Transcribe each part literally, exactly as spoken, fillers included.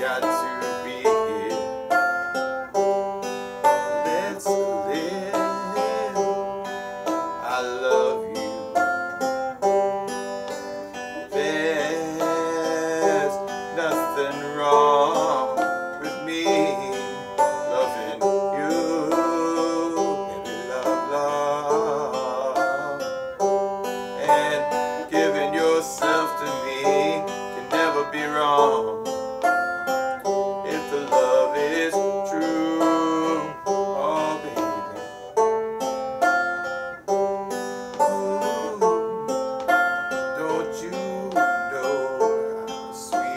got to be here. Let's live. I love you. There's nothing wrong with me loving you. Baby, love, love. And giving yourself to me can never be wrong. Stop beating around the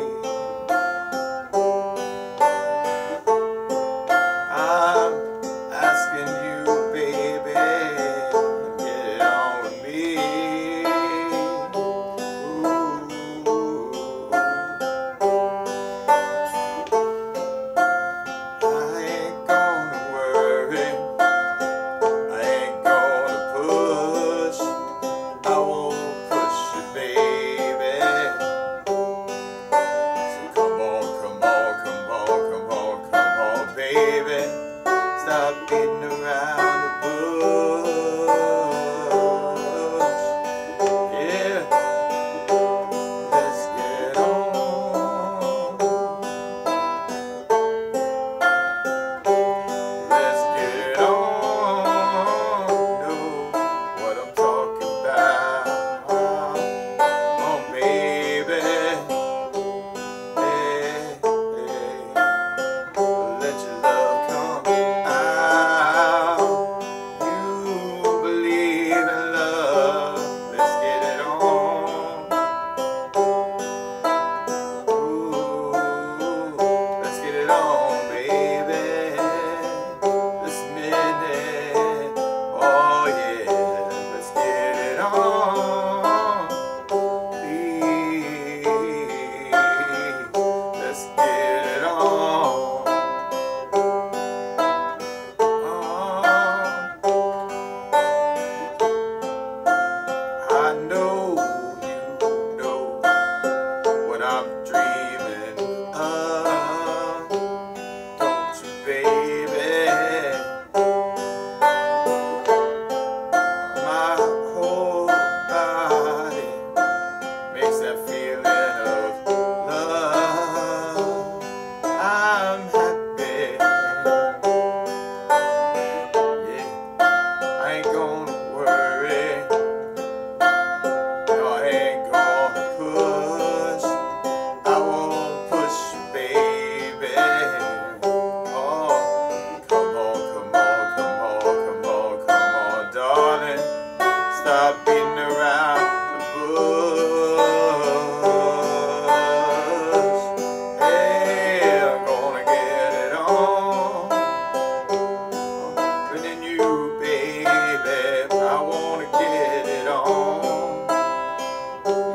bush. Yeah, let's get on. Let's get on. Know what I'm talking about. Oh, baby. Hey, hey. Let your love. Stop beating around the bush. Hey, I'm gonna get it on. But then you, baby, I wanna get it on.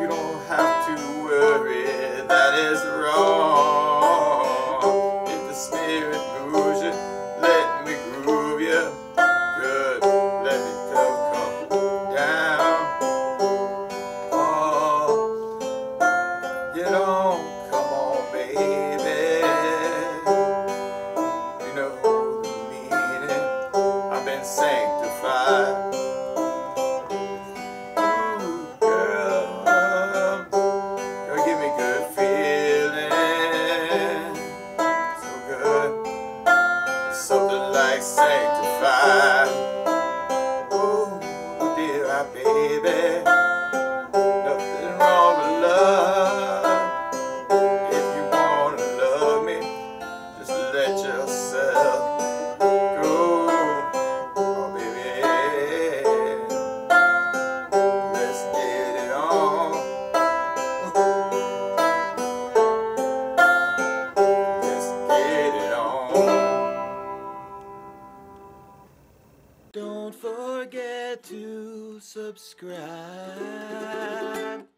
You don't have to worry, that is wrong. If the spirit moves you, let me groove you. Good, let me go. Sanctified. Ooh, girl, girl, give me good feeling, so good, something like sanctified. Ooh, dear, my baby, nothing wrong with love. If you wanna love me, just let yourself. Don't forget to subscribe.